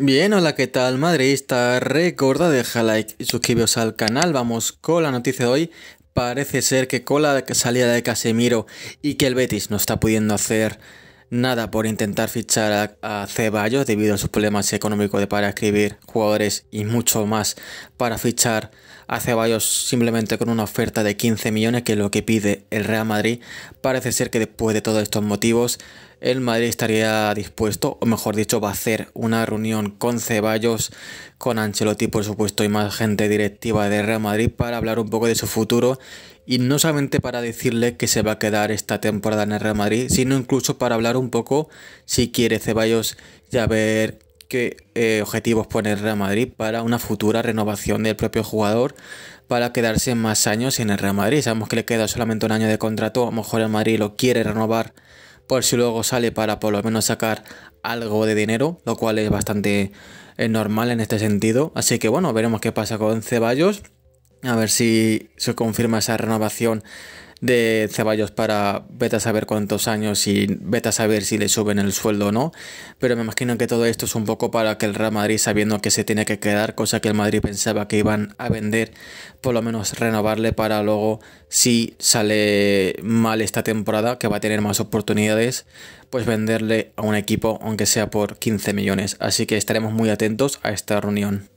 Bien, hola, ¿qué tal, madridista? Recuerda, deja like y suscribiros al canal. Vamos con la noticia de hoy. Parece ser que con la salida de Casemiro y que el Betis no está pudiendo hacer nada por intentar fichar a Ceballos debido a sus problemas económicos de para escribir jugadores y mucho más para fichar a Ceballos simplemente con una oferta de 15 millones, que es lo que pide el Real Madrid. Parece ser que después de todos estos motivos el Madrid estaría dispuesto, o mejor dicho, va a hacer una reunión con Ceballos, con Ancelotti por supuesto y más gente directiva de Real Madrid para hablar un poco de su futuro y no solamente para decirle que se va a quedar esta temporada en el Real Madrid, sino incluso para hablar un poco si quiere Ceballos ya ver qué objetivos pone el Real Madrid para una futura renovación del propio jugador para quedarse más años en el Real Madrid. Sabemos que le queda solamente un año de contrato, a lo mejor el Madrid lo quiere renovar por si luego sale para por lo menos sacar algo de dinero, lo cual es bastante normal en este sentido. Así que bueno, veremos qué pasa con Ceballos, a ver si se confirma esa renovación de Ceballos para vete a saber cuántos años y vete a saber si le suben el sueldo o no. Pero me imagino que todo esto es un poco para que el Real Madrid, sabiendo que se tiene que quedar, cosa que el Madrid pensaba que iban a vender, por lo menos renovarle para luego, si sale mal esta temporada, que va a tener más oportunidades, pues venderle a un equipo, aunque sea por 15 millones. Así que estaremos muy atentos a esta reunión.